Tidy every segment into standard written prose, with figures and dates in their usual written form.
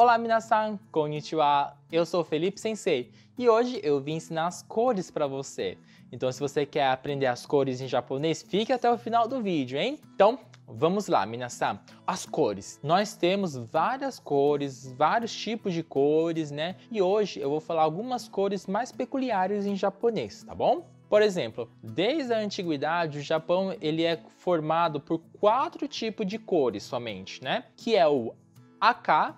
Olá, minasan, konnichiwa. Eu sou Felipe-sensei e hoje eu vim ensinar as cores para você. Então, se você quer aprender as cores em japonês, fique até o final do vídeo, hein? Então, vamos lá, minasan. As cores. Nós temos várias cores, vários tipos de cores, né? E hoje eu vou falar algumas cores mais peculiares em japonês, tá bom? Por exemplo, desde a antiguidade, o Japão ele é formado por 4 tipos de cores somente, né? Que é o aka,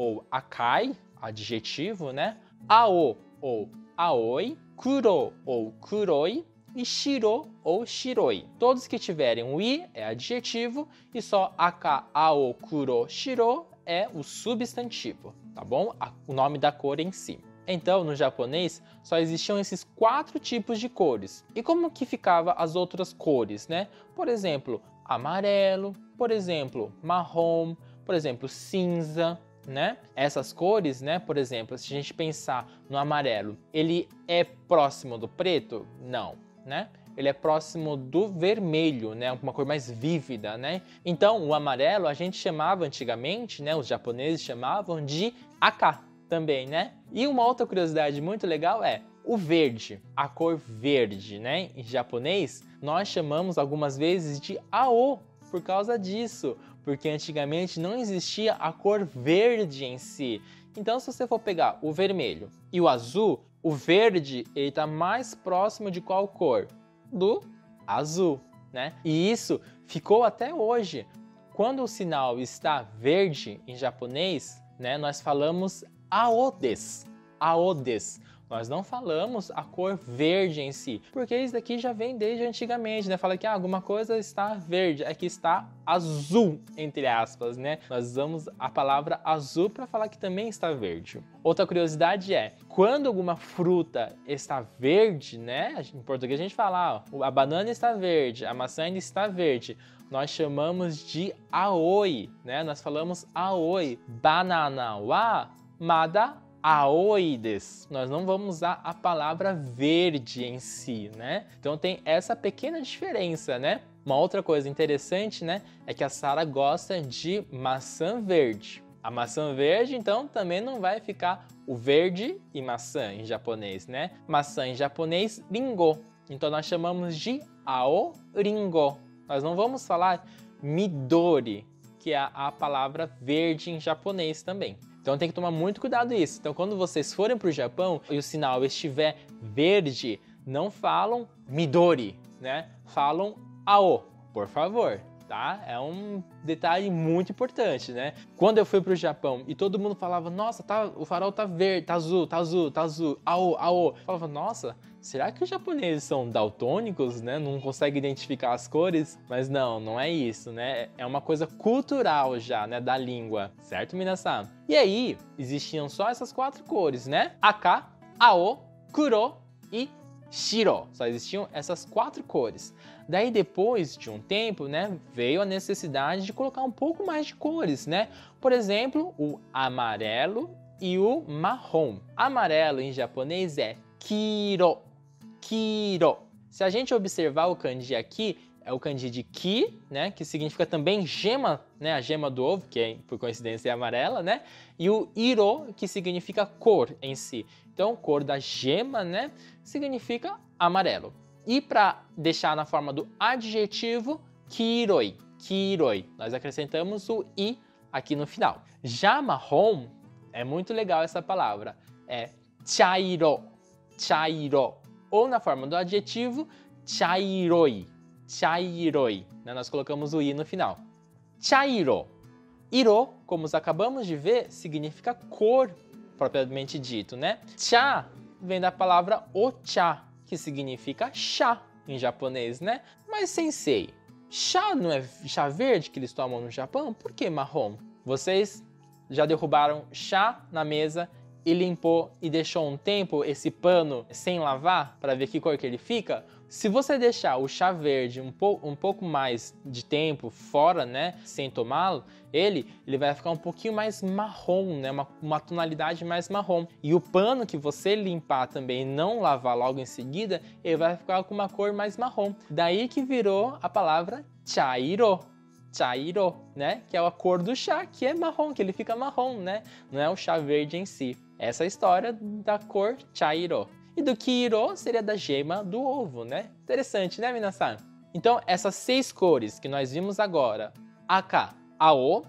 ou akai, adjetivo, né? Ao, ou aoi, kuro, ou kuroi, e shiro, ou shiroi. Todos que tiverem o i é adjetivo, e só aka, ao, kuro, shiro é o substantivo, tá bom? O nome da cor em si. Então, no japonês, só existiam esses 4 tipos de cores. E como que ficavam as outras cores, né? Por exemplo, amarelo, por exemplo, marrom, por exemplo, cinza, né? Essas cores, né? Por exemplo, se a gente pensar no amarelo, ele é próximo do preto? Não, né? Ele é próximo do vermelho, né? Uma cor mais vívida, né? Então, o amarelo a gente chamava antigamente, né? Os japoneses chamavam de aka também, né? E uma outra curiosidade muito legal é o verde, a cor verde, né? Em japonês, nós chamamos algumas vezes de ao por causa disso, porque antigamente não existia a cor verde em si. Então, se você for pegar o vermelho e o azul, o verde ele tá mais próximo de qual cor? Do azul, né? E isso ficou até hoje. Quando o sinal está verde em japonês, né, nós falamos ao des, ao des. Nós não falamos a cor verde em si, porque isso daqui já vem desde antigamente, né? Fala que alguma coisa está verde, aqui está azul, entre aspas, né? Nós usamos a palavra azul para falar que também está verde. Outra curiosidade é, quando alguma fruta está verde, né? Em português a gente fala, ó, a banana está verde, a maçã ainda está verde. Nós chamamos de aoi, né? Nós falamos aoi, banana wa mada aoi desu. Nós não vamos usar a palavra verde em si, né? Então tem essa pequena diferença, né? Uma outra coisa interessante, né? É que a Sara gosta de maçã verde. A maçã verde, então, também não vai ficar o verde e maçã em japonês, né? Maçã em japonês, ringo. Então nós chamamos de ao ringo. Nós não vamos falar midori, que é a palavra verde em japonês também. Então tem que tomar muito cuidado isso. Então quando vocês forem para o Japão e o sinal estiver verde, não falam midori, né? Falam ao, por favor, tá? É um detalhe muito importante, né? Quando eu fui para o Japão e todo mundo falava, nossa, tá, o farol tá verde, tá azul, tá azul, tá azul, ao, ao. Eu falava, nossa, será que os japoneses são daltônicos, né? Não conseguem identificar as cores? Mas não, não é isso, né? É uma coisa cultural já, né? Da língua, certo, minasan? E aí, existiam só essas 4 cores, né? Aka, ao, kuro e shiro. Só existiam essas 4 cores. Daí, depois de um tempo, né? Veio a necessidade de colocar um pouco mais de cores, né? Por exemplo, o amarelo e o marrom. Amarelo, em japonês, é kiro. Kiro. Se a gente observar o kanji aqui, é o kanji de ki, né, que significa também gema, né, a gema do ovo, que é, por coincidência é amarela, né, e o iro, que significa cor em si. Então, cor da gema, né, significa amarelo. E para deixar na forma do adjetivo, kiroi, kiroi. Nós acrescentamos o i aqui no final. Já marrom, é muito legal essa palavra, é chairo, chairo, ou na forma do adjetivo, chairoi, chairoi, né? Nós colocamos o i no final. Chairo. Iro, como acabamos de ver, significa cor, propriamente dito, né? Cha vem da palavra ocha, que significa chá em japonês, né? Mas sensei, chá não é chá verde que eles tomam no Japão? Por que marrom? Vocês já derrubaram chá na mesa e limpou e deixou um tempo esse pano sem lavar para ver que cor que ele fica? Se você deixar o chá verde um pouco mais de tempo fora, né, sem tomá-lo, ele vai ficar um pouquinho mais marrom, né, uma tonalidade mais marrom. E o pano que você limpar também e não lavar logo em seguida, ele vai ficar com uma cor mais marrom. Daí que virou a palavra chairo, chairo, né? Que é a cor do chá, que é marrom, que ele fica marrom, né? Não é o chá verde em si. Essa é a história da cor chairo. E do kiro seria da gema do ovo, né? Interessante, né, minasan? Então, essas seis cores que nós vimos agora, aka, ao,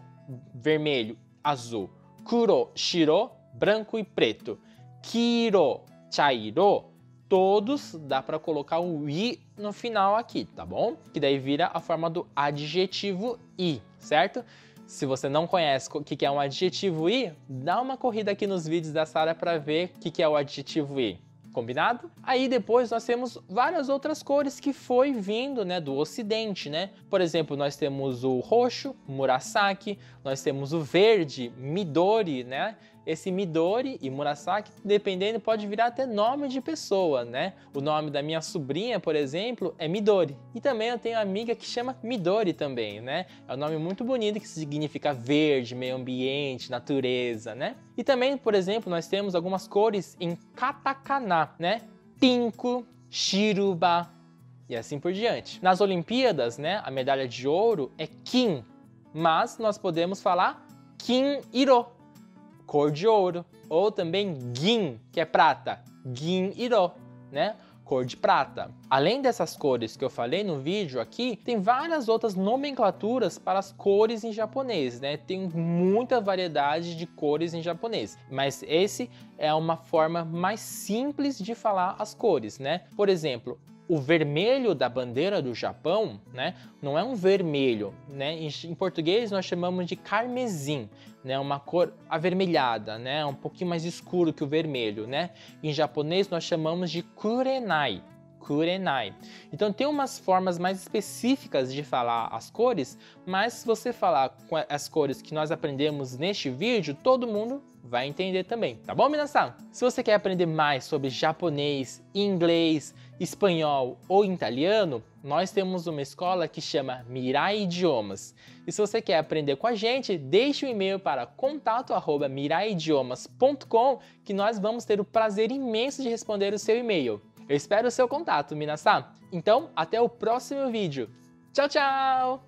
vermelho, azul, kuro, shiro, branco e preto, kiro, chairo, todos dá para colocar o i no final aqui, tá bom? Que daí vira a forma do adjetivo i, certo? Se você não conhece o que é um adjetivo i, dá uma corrida aqui nos vídeos da Sara para ver o que é o adjetivo i. Combinado? Aí depois nós temos várias outras cores que foi vindo, né, do ocidente, né? Por exemplo, nós temos o roxo, Murasaki, nós temos o verde, Midori, né? Esse Midori e Murasaki, dependendo, pode virar até nome de pessoa, né? O nome da minha sobrinha, por exemplo, é Midori. E também eu tenho uma amiga que chama Midori também, né? É um nome muito bonito que significa verde, meio ambiente, natureza, né? E também, por exemplo, nós temos algumas cores em katakana, né? Pinku, shiruba e assim por diante. Nas Olimpíadas, né? A medalha de ouro é kin, mas nós podemos falar kin-iro, cor de ouro, ou também gin, que é prata, gin-iro, né? Cor de prata. Além dessas cores que eu falei no vídeo aqui, tem várias outras nomenclaturas para as cores em japonês, né? Tem muita variedade de cores em japonês, mas esse é uma forma mais simples de falar as cores, né? Por exemplo, o vermelho da bandeira do Japão, né, não é um vermelho, né? Em português nós chamamos de carmesim, né, uma cor avermelhada, né, um pouquinho mais escuro que o vermelho, né? Em japonês nós chamamos de kurenai, kurenai. Então tem umas formas mais específicas de falar as cores, mas se você falar as cores que nós aprendemos neste vídeo, todo mundo vai entender também, tá bom, minasan? Se você quer aprender mais sobre japonês, inglês, espanhol ou italiano, nós temos uma escola que chama Mirai Idiomas. E se você quer aprender com a gente, deixe um e-mail para contato@miraiidiomas.com que nós vamos ter o prazer imenso de responder o seu e-mail. Eu espero o seu contato, minasan. Então, até o próximo vídeo. Tchau, tchau!